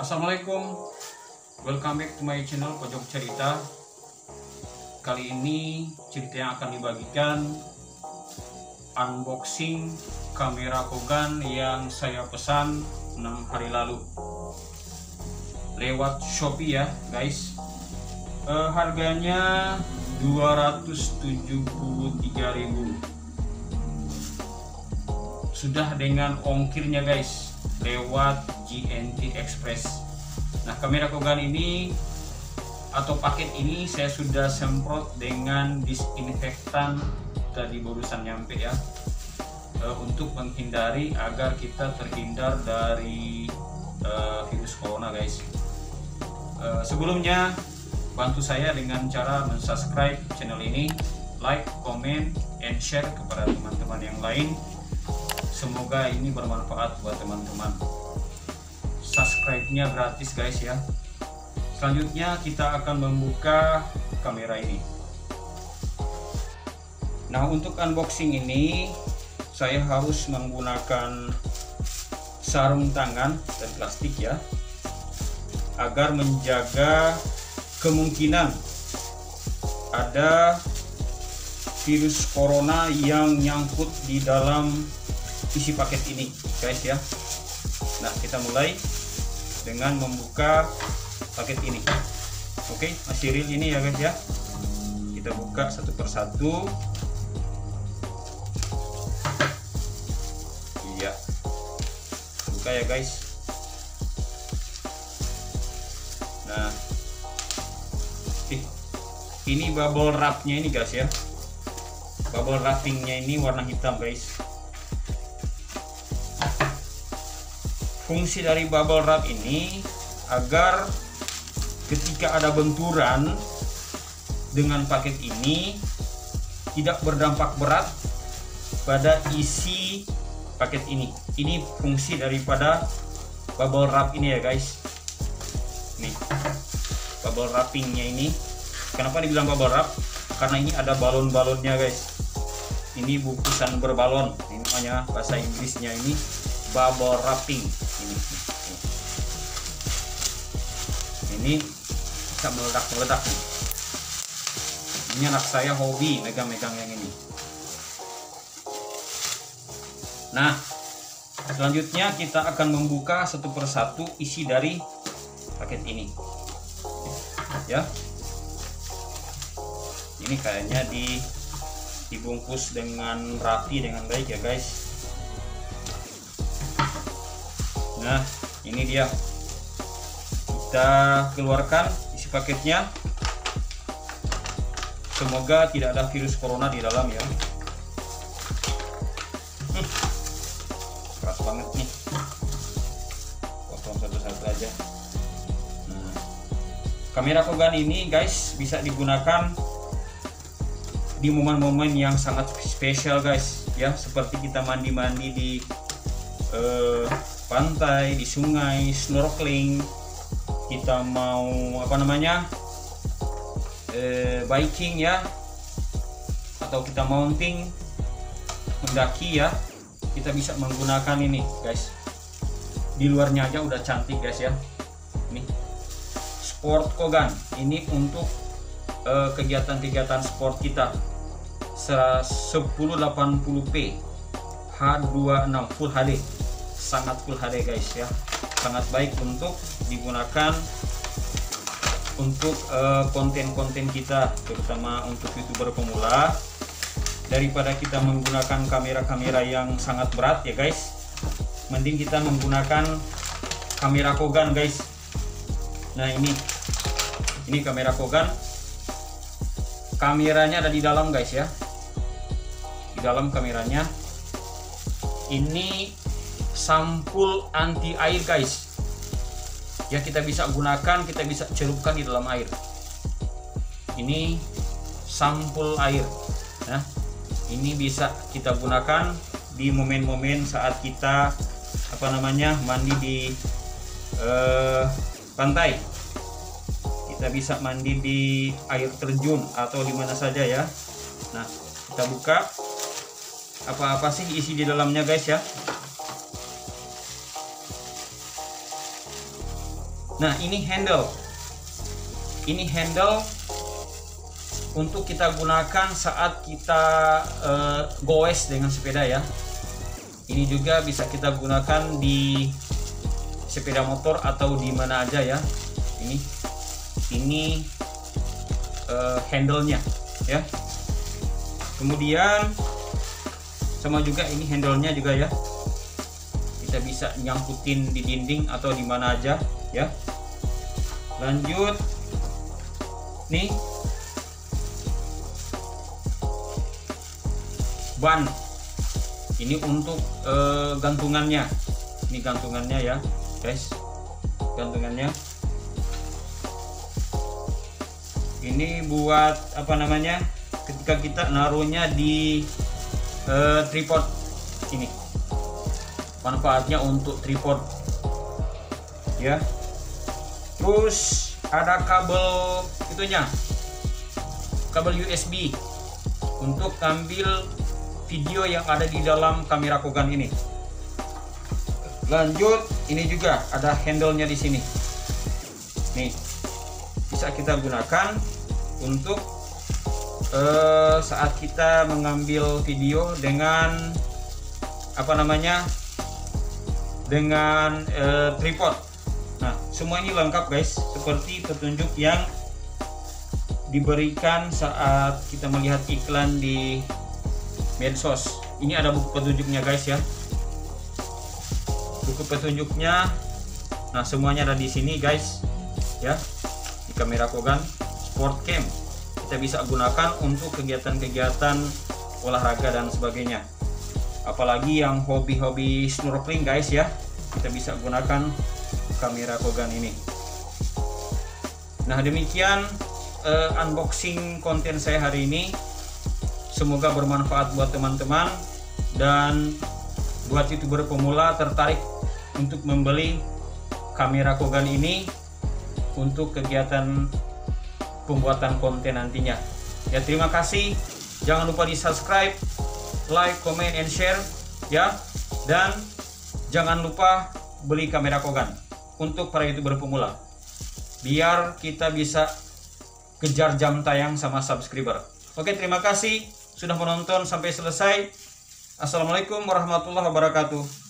Assalamualaikum, welcome back to my channel Pojok Cerita. Kali ini cerita yang akan dibagikan unboxing kamera Kogan yang saya pesan 6 hari lalu lewat Shopee ya guys. Harganya 273.000 sudah dengan ongkirnya guys, lewat JNT Express. Nah, kamera Kogan ini atau paket ini saya sudah semprot dengan disinfektan tadi barusan nyampe ya, untuk menghindari agar kita terhindar dari virus corona guys. Sebelumnya bantu saya dengan cara mensubscribe channel ini, like, comment, and share kepada teman-teman yang lain. Semoga ini bermanfaat buat teman-teman. Subscribe-nya gratis guys ya. Selanjutnya kita akan membuka kamera ini. Nah, untuk unboxing ini saya harus menggunakan sarung tangan dan plastik ya, agar menjaga kemungkinan ada virus corona yang nyangkut di dalam isi paket ini guys ya. Nah, kita mulai dengan membuka paket ini. Oke, masih real ini ya guys ya, kita buka satu persatu. Iya, buka ya guys. Nah, ini bubble wrapnya ini guys ya, bubble wrappingnya ini warna hitam guys. Fungsi dari bubble wrap ini agar ketika ada benturan dengan paket ini tidak berdampak berat pada isi paket ini. Ini fungsi daripada bubble wrap ini ya guys. Nih, bubble wrappingnya ini. Kenapa dibilang bubble wrap? Karena ini ada balon-balonnya guys. Ini bungkusan berbalon, ini namanya bahasa Inggrisnya ini bubble wrapping. Ini bisa meledak-meledak. Ini anak saya hobi megang-megang yang ini. Nah, selanjutnya kita akan membuka satu persatu isi dari paket ini ya. Ini kayaknya dibungkus dengan rapi dengan baik ya guys. Nah, ini dia, kita keluarkan isi paketnya. Semoga tidak ada virus corona di dalam ya. Keras banget nih, potong satu-satu aja. Nah, kamera Kogan ini guys bisa digunakan di momen-momen yang sangat spesial guys ya, seperti kita mandi-mandi di pantai, di sungai, snorkeling, kita mau apa namanya biking ya, atau kita mounting, mendaki ya, kita bisa menggunakan ini guys. Di luarnya aja udah cantik guys ya. Ini sport Kogan ini untuk kegiatan-kegiatan sport kita 1080p H.264 Full HD, sangat full HD guys ya, sangat baik untuk digunakan untuk konten-konten kita, terutama untuk youtuber pemula. Daripada kita menggunakan kamera-kamera yang sangat berat ya guys, mending kita menggunakan kamera Kogan guys. Nah, ini kamera Kogan, kameranya ada di dalam guys ya, di dalam kameranya ini sampul anti air guys ya, kita bisa gunakan, kita bisa celupkan di dalam air. Ini sampul air nah, ini bisa kita gunakan di momen-momen saat kita apa namanya mandi di pantai, kita bisa mandi di air terjun atau di mana saja ya. Nah, kita buka apa-apa sih isi di dalamnya guys ya. Nah, ini handle untuk kita gunakan saat kita goes dengan sepeda ya. Ini juga bisa kita gunakan di sepeda motor atau di mana aja ya. Ini handle-nya ya. Kemudian sama juga ini handle-nya juga ya. Kita bisa nyangkutin di dinding atau di mana aja ya. Lanjut nih, ban ini untuk gantungannya. Ini gantungannya ya guys, gantungannya ini buat apa namanya, ketika kita naruhnya di tripod. Ini manfaatnya untuk tripod ya. Terus ada kabel itunya, kabel USB untuk ambil video yang ada di dalam kamera Kogan ini. Lanjut, ini juga ada handle-nya di sini. Nih, bisa kita gunakan untuk saat kita mengambil video dengan apa namanya, dengan tripod. Nah, semua ini lengkap guys, seperti petunjuk yang diberikan saat kita melihat iklan di medsos. Ini ada buku petunjuknya guys ya, buku petunjuknya. Nah, semuanya ada di sini guys ya, di kamera Kogan Sport Cam. Kita bisa gunakan untuk kegiatan-kegiatan olahraga dan sebagainya. Apalagi yang hobi-hobi snorkeling guys ya, kita bisa gunakan kamera Kogan ini. Nah, demikian unboxing konten saya hari ini. Semoga bermanfaat buat teman-teman dan buat youtuber pemula tertarik untuk membeli kamera Kogan ini untuk kegiatan pembuatan konten nantinya. Ya, terima kasih. Jangan lupa di subscribe, like, comment, and share ya. Dan jangan lupa beli kamera Kogan untuk para youtuber pemula, biar kita bisa kejar jam tayang sama subscriber. Oke, terima kasih sudah menonton sampai selesai. Assalamualaikum warahmatullahi wabarakatuh.